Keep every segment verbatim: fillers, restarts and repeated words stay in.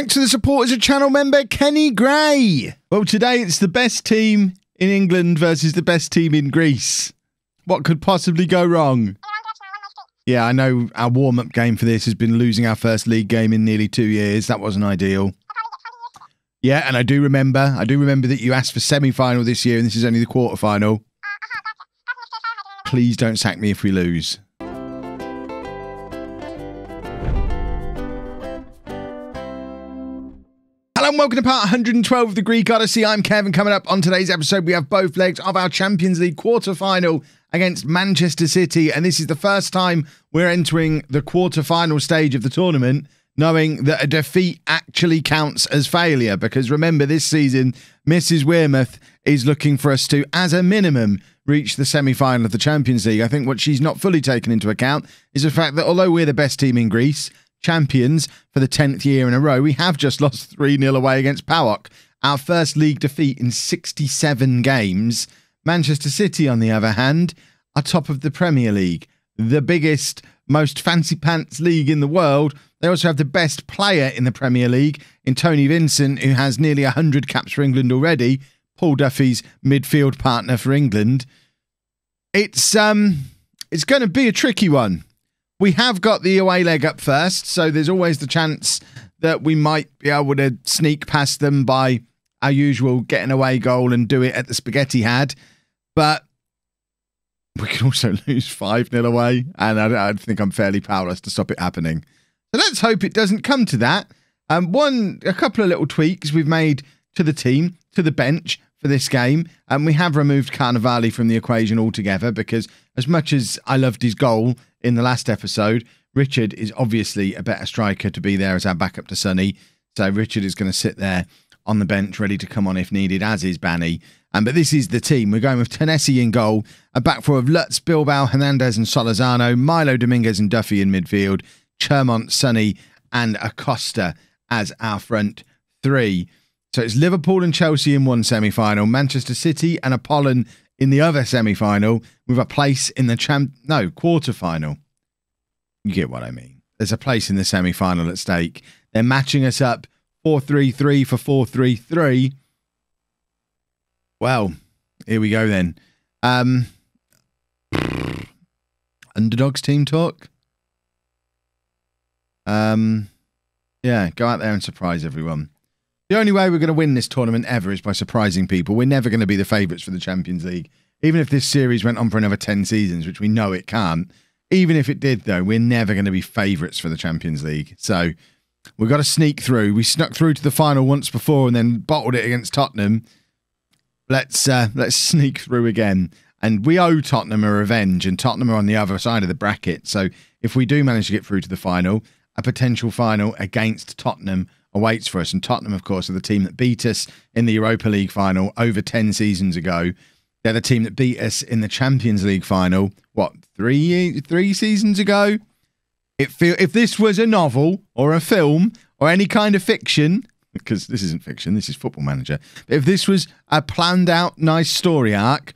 thanks to the support as a channel member, Kenny Gray. Well, today it's the best team in England versus the best team in Greece. What could possibly go wrong? Yeah, I know our warm-up game for this has been losing our first league game in nearly two years. That wasn't ideal. Yeah, and I do remember, I do remember that you asked for semi-final this year and this is only the quarter-final. Please don't sack me if we lose. And welcome to part one hundred and twelve of the Greek Odyssey. I'm Kevin. Coming up on today's episode, we have both legs of our Champions League quarter-final against Manchester City. And this is the first time we're entering the quarter-final stage of the tournament, knowing that a defeat actually counts as failure. Because remember, this season, Missus Wearmouth is looking for us to, as a minimum, reach the semi-final of the Champions League. I think what she's not fully taken into account is the fact that although we're the best team in Greece, champions for the tenth year in a row, we have just lost three nil away against PAOK, our first league defeat in sixty-seven games. Manchester City, on the other hand, are top of the Premier League, the biggest, most fancy pants league in the world. They also have the best player in the Premier League in Tony Vincent, who has nearly one hundred caps for England already, Paul Duffy's midfield partner for England. It's um it's going to be a tricky one. We have got the away leg up first, so there's always the chance that we might be able to sneak past them by our usual get an away goal and do it at the spaghetti had. But we could also lose five nil away, and I, I think I'm fairly powerless to stop it happening. So let's hope it doesn't come to that. Um, one, a couple of little tweaks we've made to the team, to the bench for this game, and we have removed Carnavali from the equation altogether because as much as I loved his goal in the last episode, Richard is obviously a better striker to be there as our backup to Sonny. So Richard is going to sit there on the bench ready to come on if needed, as is Bani. Um, but this is the team. We're going with Tennessee in goal, a back four of Lutz, Bilbao, Hernandez and Solazano, Milo Dominguez and Duffy in midfield, Chermont, Sonny and Acosta as our front three. So it's Liverpool and Chelsea in one semi-final, Manchester City and Apollon in the other semi-final with a place in the champ... No, quarter-final. You get what I mean. There's a place in the semi-final at stake. They're matching us up four three three for four three three. Well, here we go then. Um, underdogs team talk? Um, yeah, go out there and surprise everyone. The only way we're going to win this tournament ever is by surprising people. We're never going to be the favourites for the Champions League. Even if this series went on for another ten seasons, which we know it can't. Even if it did, though, we're never going to be favourites for the Champions League. So we've got to sneak through. We snuck through to the final once before and then bottled it against Tottenham. Let's, uh, let's sneak through again. And we owe Tottenham a revenge, and Tottenham are on the other side of the bracket. So if we do manage to get through to the final, a potential final against Tottenham awaits for us. And Tottenham, of course, are the team that beat us in the Europa League final over ten seasons ago. They're the team that beat us in the Champions League final, what, three three seasons ago? It feel, if this was a novel or a film or any kind of fiction, because this isn't fiction, this is Football Manager. If this was a planned out nice story arc,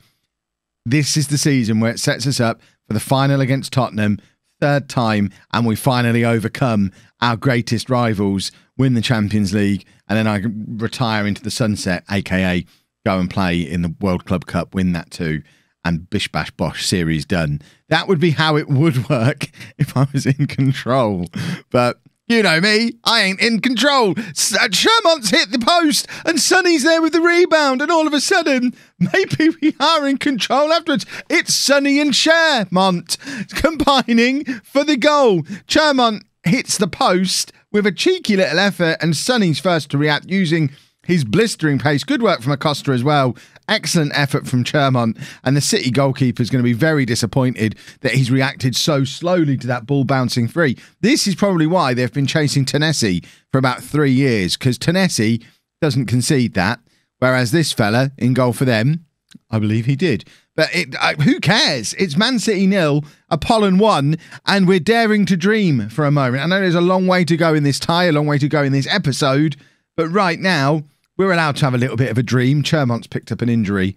this is the season where it sets us up for the final against Tottenham, third time, and we finally overcome our greatest rivals, win the Champions League, and then I retire into the sunset, aka go and play in the World Club Cup, win that too, and bish bash bosh, series done. That would be how it would work if I was in control. But you know me, I ain't in control. Chermont's hit the post, and Sonny's there with the rebound, and all of a sudden, maybe we are in control afterwards. It's Sonny and Chermont combining for the goal. Chermont hits the post with a cheeky little effort, and Sonny's first to react using his blistering pace. Good work from Acosta as well. Excellent effort from Chermont. And the City goalkeeper is going to be very disappointed that he's reacted so slowly to that ball bouncing free. This is probably why they've been chasing Tennessee for about three years, because Tennessee doesn't concede that, whereas this fella in goal for them, I believe he did. But it, uh, who cares? It's Man City nil, Apollon one, and we're daring to dream for a moment. I know there's a long way to go in this tie, a long way to go in this episode, but right now, we're allowed to have a little bit of a dream. Chermont's picked up an injury.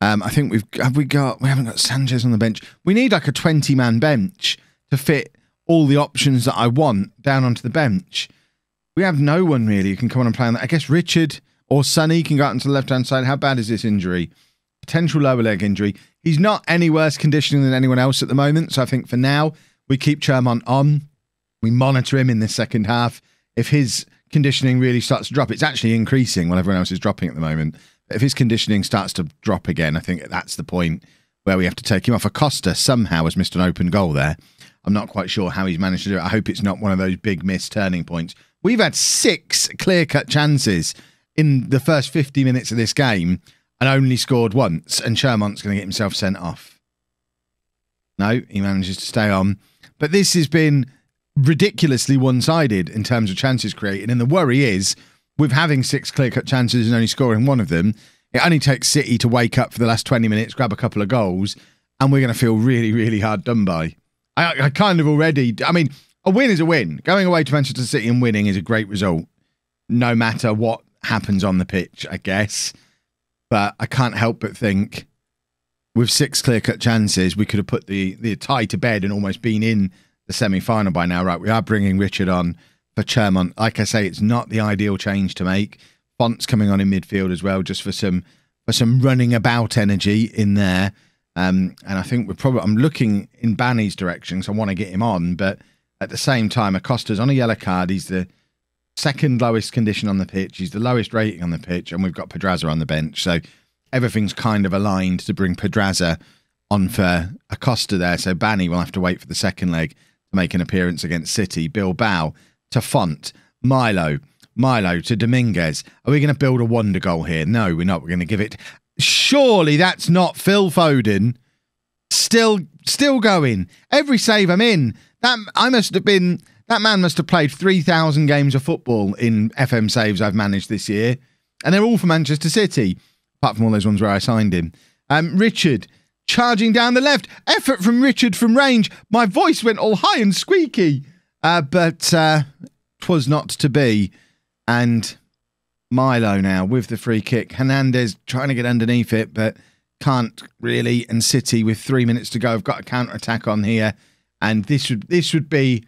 Um, I think we've have we got we haven't got Sanchez on the bench. We need like a twenty man bench to fit all the options that I want down onto the bench. we have no one really who can come on and play on that. I guess Richard or Sonny can go out into the left-hand side. How bad is this injury? Potential lower leg injury. He's not any worse conditioning than anyone else at the moment. So I think for now, we keep Chermont on. We monitor him in this second half. If his conditioning really starts to drop, it's actually increasing when everyone else is dropping at the moment. But if his conditioning starts to drop again, I think that's the point where we have to take him off. Acosta somehow has missed an open goal there. I'm not quite sure how he's managed to do it. I hope it's not one of those big missed turning points. We've had six clear-cut chances in the first fifty minutes of this game and only scored once, and Chermont's going to get himself sent off. No, he manages to stay on. But this has been ridiculously one-sided in terms of chances created, and the worry is, with having six clear-cut chances and only scoring one of them, it only takes City to wake up for the last twenty minutes, grab a couple of goals, and we're going to feel really, really hard done by. I, I kind of already... I mean, a win is a win. Going away to Manchester City and winning is a great result, no matter what happens on the pitch, I guess. But I can't help but think, with six clear-cut chances, we could have put the, the tie to bed and almost been in the semi-final by now. Right, we are bringing Richard on for Chermont. Like I say, it's not the ideal change to make. Font's coming on in midfield as well, just for some for some running about energy in there. Um, and I think we're probably... I'm looking in Bani's direction, so I want to get him on. But at the same time, Acosta's on a yellow card. He's the second lowest condition on the pitch. He's the lowest rating on the pitch. And we've got Pedraza on the bench. So everything's kind of aligned to bring Pedraza on for Acosta there. So Bani will have to wait for the second leg to make an appearance against City. Bilbao to Font. Milo. Milo to Dominguez. Are we going to build a wonder goal here? No, we're not. We're going to give it... Surely that's not Phil Foden. Still still going. Every save I'm in. That I must have been... That man must have played three thousand games of football in F M saves I've managed this year. And they're all for Manchester City, apart from all those ones where I signed him. Um, Richard... Charging down the left. Effort from Richard from range. My voice went all high and squeaky. Uh, but uh, 'twas not to be. And Milo now with the free kick. Hernandez trying to get underneath it, but can't really. And City with three minutes to go. I've got a counter-attack on here. And this would, this would be...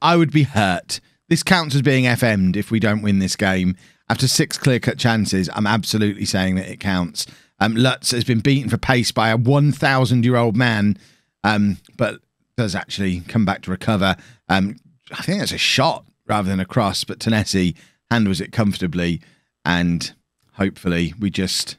I would be hurt. This counts as being F M'd if we don't win this game. After six clear-cut chances, I'm absolutely saying that it counts. Um, Lutz has been beaten for pace by a one thousand year old man, um, but does actually come back to recover. Um, I think that's a shot rather than a cross, but Tennessee handles it comfortably, and hopefully we just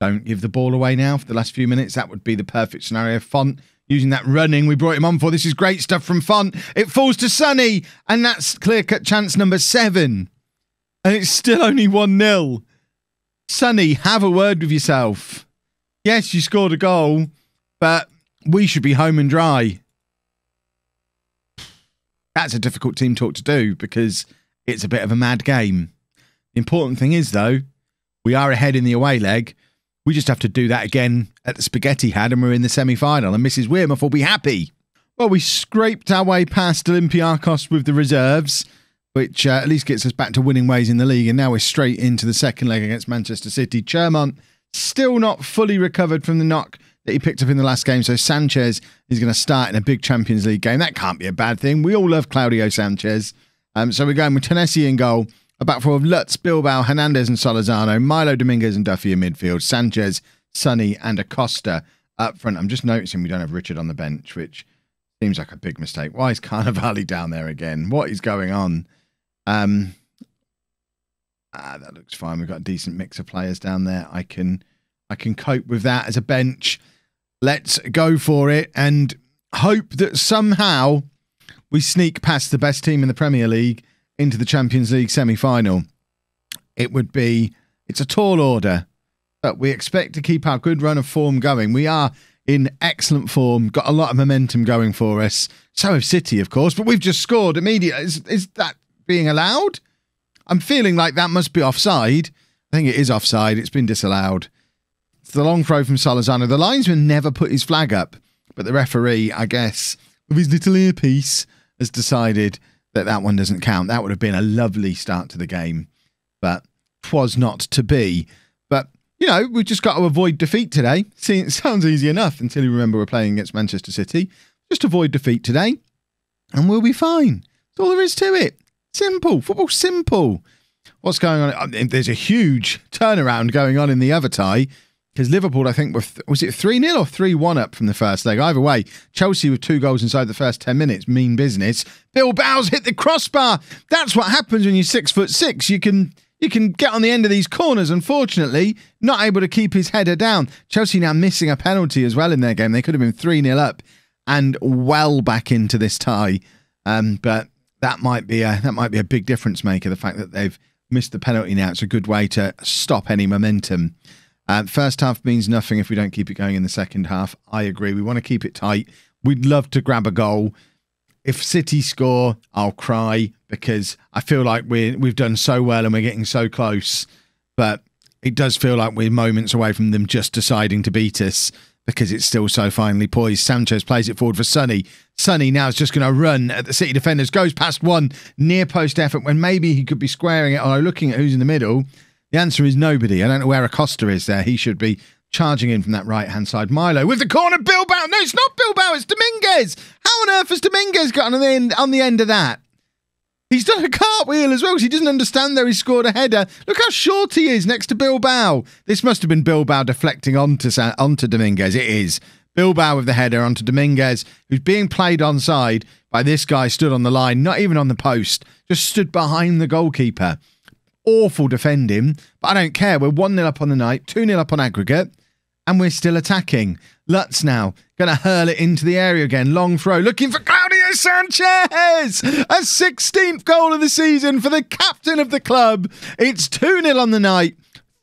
don't give the ball away now for the last few minutes. That would be the perfect scenario. Font, using that running we brought him on for. This is great stuff from Font. It falls to Sonny, and that's clear-cut chance number seven. And it's still only one nil. Sonny, have a word with yourself. Yes, you scored a goal, but we should be home and dry. That's a difficult team talk to do because it's a bit of a mad game. The important thing is, though, we are ahead in the away leg. We just have to do that again at the Spaghetti Had and we're in the semi-final, and Missus Wearmouth will be happy. Well, we scraped our way past Olympiakos with the reserves, which uh, at least gets us back to winning ways in the league. And now we're straight into the second leg against Manchester City. Chermont still not fully recovered from the knock that he picked up in the last game. So Sanchez is going to start in a big Champions League game. That can't be a bad thing. We all love Claudio Sanchez. Um, so we're going with Tennessee in goal. A back four of Lutz, Bilbao, Hernandez and Solazano. Milo Dominguez and Duffy in midfield. Sanchez, Sonny and Acosta up front. I'm just noticing we don't have Richard on the bench, which seems like a big mistake. Why is Carnavali down there again? What is going on? Um, ah, that looks fine. We've got a decent mix of players down there. I can, I can cope with that as a bench. Let's go for it and hope that somehow we sneak past the best team in the Premier League into the Champions League semi-final. It would be, it's a tall order, but we expect to keep our good run of form going. We are in excellent form, got a lot of momentum going for us. So have City, of course, but we've just scored immediately. Is, is that being allowed? I'm feeling like that must be offside. I think it is offside. It's been disallowed. It's the long throw from Solazano. The linesman never put his flag up, but the referee, I guess, with his little earpiece, has decided that that one doesn't count. That would have been a lovely start to the game, but 'twas not to be. But, you know, we've just got to avoid defeat today. See, it sounds easy enough until you remember we're playing against Manchester City. Just avoid defeat today, and we'll be fine. That's all there is to it. Simple. Football's simple. What's going on? I mean, there's a huge turnaround going on in the other tie because Liverpool, I think, were th was it three nil or three one up from the first leg? Either way, Chelsea with two goals inside the first ten minutes. Mean business. Bilbao's hit the crossbar. That's what happens when you're six foot six. You can... You can get on the end of these corners, unfortunately, not able to keep his header down. Chelsea now missing a penalty as well in their game. They could have been three nil up and well back into this tie. Um, but that might be a, that might be a big difference maker, the fact that they've missed the penalty now. It's a good way to stop any momentum. Uh, first half means nothing if we don't keep it going in the second half. I agree. We want to keep it tight. We'd love to grab a goal. If City score, I'll cry because I feel like we're, we've done so well and we're getting so close. But it does feel like we're moments away from them just deciding to beat us because it's still so finely poised. Sanchez plays it forward for Sonny. Sonny now is just going to run at the City defenders. Goes past one near post effort when maybe he could be squaring it or looking at who's in the middle. The answer is nobody. I don't know where Acosta is there. He should be charging in from that right-hand side. Milo with the corner. Bilbao. No, it's not Bilbao. It's Dominguez. How on earth has Dominguez got on the end, on the end of that? He's done a cartwheel as well because he doesn't understand there. He's scored a header. Look how short he is next to Bilbao. This must have been Bilbao deflecting onto, onto Dominguez. It is. Bilbao with the header onto Dominguez, who's being played onside by this guy stood on the line, not even on the post, just stood behind the goalkeeper. Awful defending, but I don't care. We're one nil up on the night, two nil up on aggregate, and we're still attacking. Lutz now going to hurl it into the area again. Long throw, looking for Claudio Sanchez! A sixteenth goal of the season for the captain of the club. It's two nil on the night,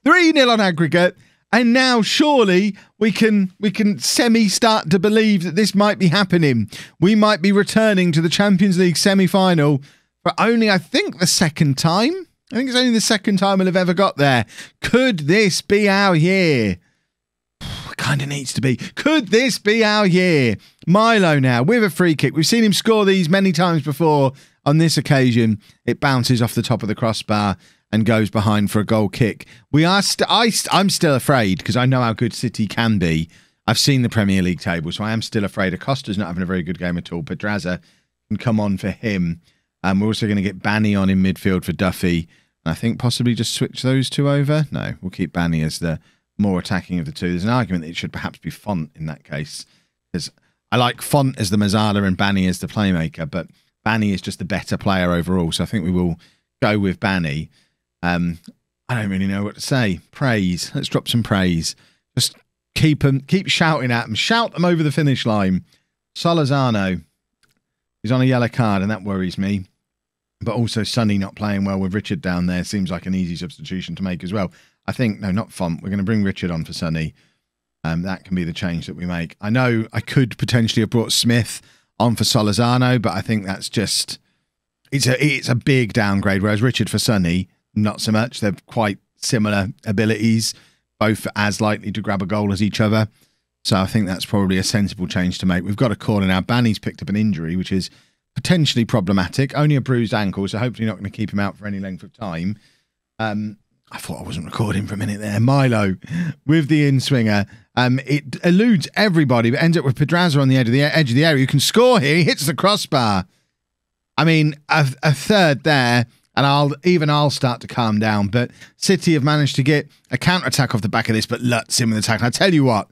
three nil on aggregate, and now surely we can, we can semi-start to believe that this might be happening. We might be returning to the Champions League semi-final for only, I think, the second time. I think it's only the second time I'll have ever got there. Could this be our year? It kind of needs to be. Could this be our year? Milo now with a free kick. We've seen him score these many times before. On this occasion, it bounces off the top of the crossbar and goes behind for a goal kick. We are. St I st I'm still afraid because I know how good City can be. I've seen the Premier League table, so I am still afraid. Acosta's not having a very good game at all. Pedraza can come on for him. Um, we're also going to get Bani on in midfield for Duffy. And I think possibly just switch those two over. No, we'll keep Bani as the more attacking of the two. There's an argument that it should perhaps be Font in that case. Because I like Font as the Mazzala and Bani as the playmaker, but Bani is just the better player overall. So I think we will go with Bani. Um, I don't really know what to say. Praise. Let's drop some praise. Just keep them, keep shouting at them. Shout them over the finish line. Solazano is on a yellow card, and that worries me. But also Sonny not playing well with Richard down there seems like an easy substitution to make as well. I think, no, not Font. We're going to bring Richard on for Sonny. Um, that can be the change that we make. I know I could potentially have brought Smith on for Solazano, but I think that's just, it's a, it's a big downgrade, whereas Richard for Sonny, not so much. They're quite similar abilities, both as likely to grab a goal as each other. So I think that's probably a sensible change to make. We've got a corner now. Bani's picked up an injury, which is potentially problematic. Only a bruised ankle, so hopefully not going to keep him out for any length of time. Um, I thought I wasn't recording for a minute there. Milo with the in-swinger. Um, it eludes everybody, but ends up with Pedraza on the edge of the, edge of the area. You can score here. He hits the crossbar. I mean, a, a third there, and I'll even I'll start to calm down. But City have managed to get a counter-attack off the back of this, but Lutz in with the tackle. I tell you what,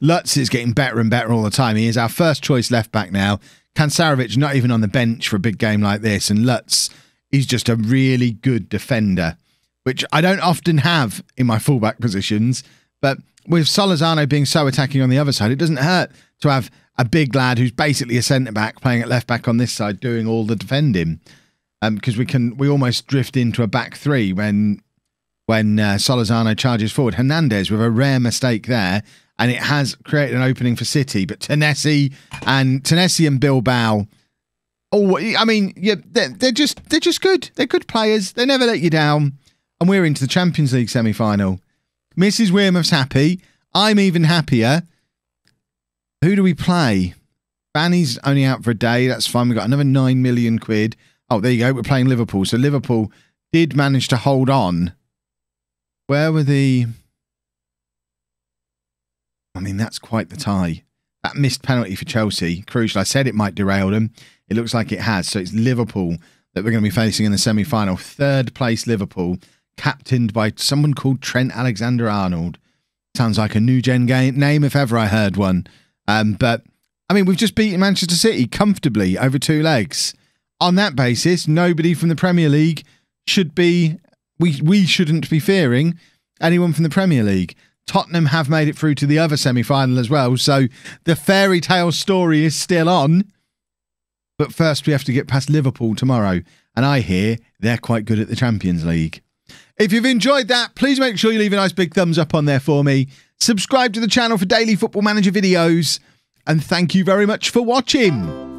Lutz is getting better and better all the time. He is our first choice left-back now. Kansarovic not even on the bench for a big game like this, and Lutz is just a really good defender, which I don't often have in my fullback positions. But with Solazano being so attacking on the other side, it doesn't hurt to have a big lad who's basically a centre-back playing at left-back on this side doing all the defending, because um, we can we almost drift into a back three when, when uh, Solazano charges forward. Hernandez with a rare mistake there, and it has created an opening for City. But Tennessee and Tennessee and Bilbao, oh, I mean, yeah, they're, they're just they're just good. They're good players. They never let you down. And we're into the Champions League semi-final. Missus Wearmouth's happy. I'm even happier. Who do we play? Bani's only out for a day. That's fine. We've got another nine million quid. Oh, there you go. We're playing Liverpool. So Liverpool did manage to hold on. Where were the... I mean, that's quite the tie. That missed penalty for Chelsea, crucial. I said it might derail them. It looks like it has. So it's Liverpool that we're going to be facing in the semi-final. Third place Liverpool, captained by someone called Trent Alexander-Arnold. Sounds like a new gen game name if ever I heard one. Um, but, I mean, we've just beaten Manchester City comfortably over two legs. On that basis, nobody from the Premier League should be... We, we shouldn't be fearing anyone from the Premier League. Tottenham have made it through to the other semi-final as well, so the fairy tale story is still on. But first, we have to get past Liverpool tomorrow, and I hear they're quite good at the Champions League. If you've enjoyed that, please make sure you leave a nice big thumbs up on there for me. Subscribe to the channel for daily Football Manager videos, and thank you very much for watching.